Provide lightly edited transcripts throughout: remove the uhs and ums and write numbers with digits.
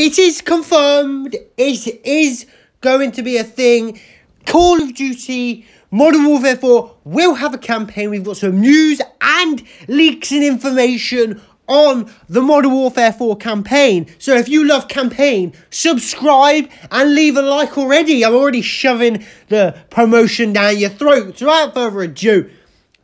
It is confirmed. It is going to be a thing. Call of Duty Modern Warfare 4 will have a campaign. We've got some news and leaks and information on the Modern Warfare 4 campaign. So if you love campaign, subscribe and leave a like already. I'm already shoving the promotion down your throat. So without further ado,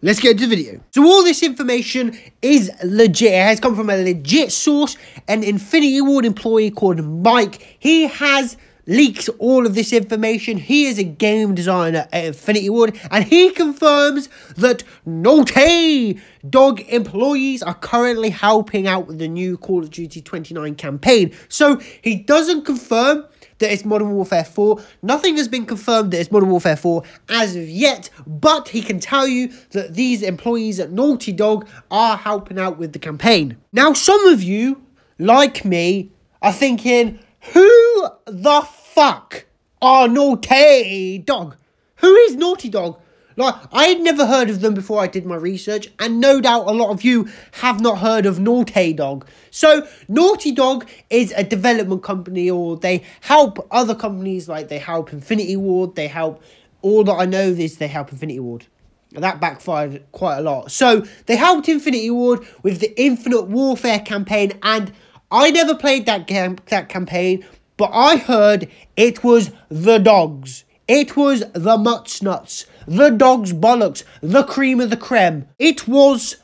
let's get into the video. So all this information is legit. It has come from a legit source, an Infinity Ward employee called Mike. He has leaked all of this information. He is a game designer at Infinity Ward, and he confirms that Naughty Dog employees are currently helping out with the new Call of Duty 29 campaign. So he doesn't confirm that it's Modern Warfare 4. Nothing has been confirmed that it's Modern Warfare 4 as of yet, but he can tell you that these employees at Naughty Dog are helping out with the campaign. Now, some of you, like me, are thinking, who the fuck are Naughty Dog? Who is Naughty Dog? Like, I had never heard of them before I did my research, and no doubt a lot of you have not heard of Naughty Dog. So, Naughty Dog is a development company, or they help other companies, like they help Infinity Ward, they help, all that I know is they help Infinity Ward. That backfired quite a lot. So, they helped Infinity Ward with the Infinite Warfare campaign, and I never played that game, that campaign, but I heard it was the dogs. It was the mutts nuts, the dogs bollocks, the cream of the creme. It was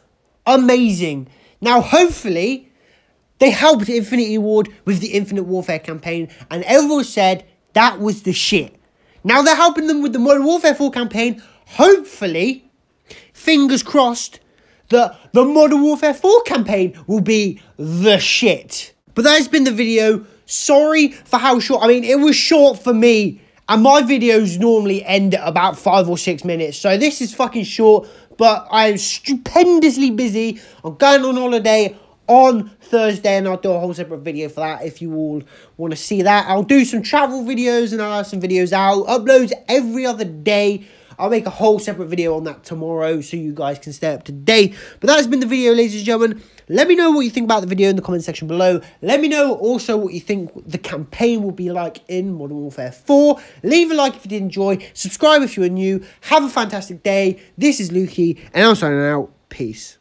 amazing. Now, hopefully, they helped Infinity Ward with the Infinite Warfare campaign, and everyone said that was the shit. Now they're helping them with the Modern Warfare 4 campaign. Hopefully, fingers crossed, that the Modern Warfare 4 campaign will be the shit. But that has been the video. Sorry for how short. I mean, it was short for me, and my videos normally end at about 5 or 6 minutes. So this is fucking short, but I am stupendously busy. I'm going on holiday on Thursday, and I'll do a whole separate video for that if you all want to see that. I'll do some travel videos, and I'll have some videos out. Uploads every other day. I'll make a whole separate video on that tomorrow so you guys can stay up to date. But that has been the video, ladies and gentlemen. Let me know what you think about the video in the comment section below. Let me know also what you think the campaign will be like in Modern Warfare 4. Leave a like if you did enjoy. Subscribe if you are new. Have a fantastic day. This is Lukey, and I'm signing out. Peace.